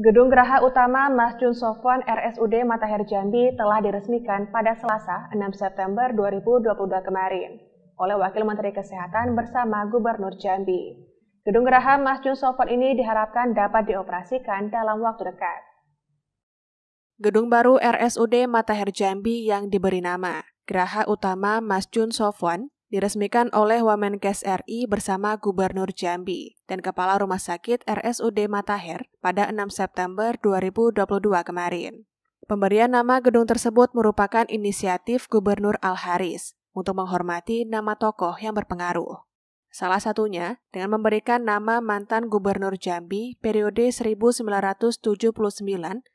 Gedung Graha Utama Masjchun Sofwan RSUD Mattaher Jambi telah diresmikan pada Selasa 6 September 2022 kemarin oleh Wakil Menteri Kesehatan bersama Gubernur Jambi. Gedung Graha Masjchun Sofwan ini diharapkan dapat dioperasikan dalam waktu dekat. Gedung baru RSUD Mattaher Jambi yang diberi nama Graha Utama Masjchun Sofwan diresmikan oleh Wamenkes RI bersama Gubernur Jambi dan Kepala Rumah Sakit RSUD Mattaher pada 6 September 2022 kemarin. Pemberian nama gedung tersebut merupakan inisiatif Gubernur Al Haris untuk menghormati nama tokoh yang berpengaruh. Salah satunya dengan memberikan nama mantan Gubernur Jambi periode 1979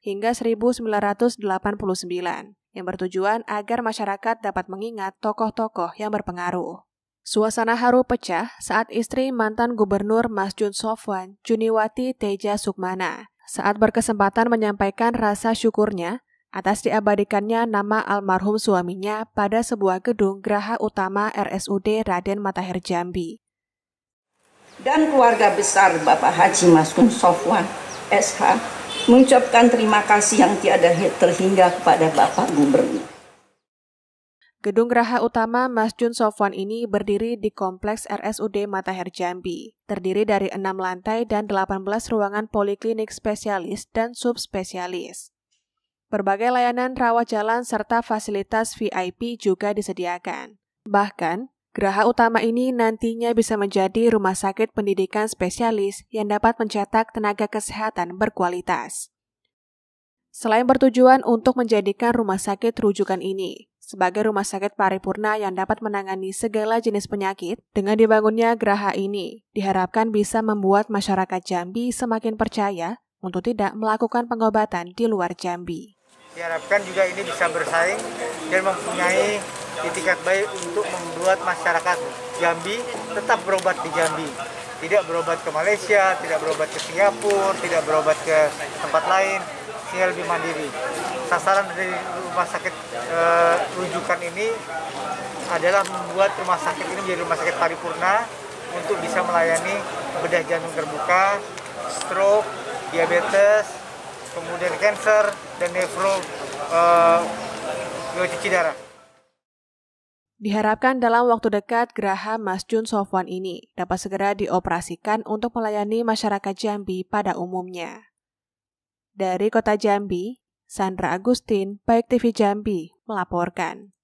hingga 1989. Yang bertujuan agar masyarakat dapat mengingat tokoh-tokoh yang berpengaruh. Suasana haru pecah saat istri mantan Gubernur Masjchun Sofwan, Juniwati Teja Sukmana, saat berkesempatan menyampaikan rasa syukurnya atas diabadikannya nama almarhum suaminya pada sebuah gedung Graha Utama RSUD Raden Mattaher Jambi. Dan keluarga besar Bapak Haji Masjchun Sofwan, SH, mengucapkan terima kasih yang tiada terhingga kepada Bapak Gubernur. Gedung Graha Utama Masjchun Sofwan ini berdiri di Kompleks RSUD Mattaher Jambi, terdiri dari 6 lantai dan 18 ruangan poliklinik spesialis dan subspesialis. Berbagai layanan rawat jalan serta fasilitas VIP juga disediakan. Bahkan, Graha Utama ini nantinya bisa menjadi rumah sakit pendidikan spesialis yang dapat mencetak tenaga kesehatan berkualitas. Selain bertujuan untuk menjadikan rumah sakit rujukan ini sebagai rumah sakit paripurna yang dapat menangani segala jenis penyakit, dengan dibangunnya Graha ini diharapkan bisa membuat masyarakat Jambi semakin percaya untuk tidak melakukan pengobatan di luar Jambi. Diharapkan juga ini bisa bersaing dan mempunyai itikat baik untuk membuat masyarakat Jambi tetap berobat di Jambi, tidak berobat ke Malaysia, tidak berobat ke Singapura, tidak berobat ke tempat lain, sehingga lebih mandiri. Sasaran dari rumah sakit rujukan ini adalah membuat rumah sakit ini menjadi rumah sakit paripurna untuk bisa melayani bedah jantung terbuka, stroke, diabetes, kemudian kanker dan nefro cuci darah. Diharapkan dalam waktu dekat Graha Masjchun Sofwan ini dapat segera dioperasikan untuk melayani masyarakat Jambi pada umumnya. Dari Kota Jambi, Sandra Agustin, BAIK TV Jambi melaporkan.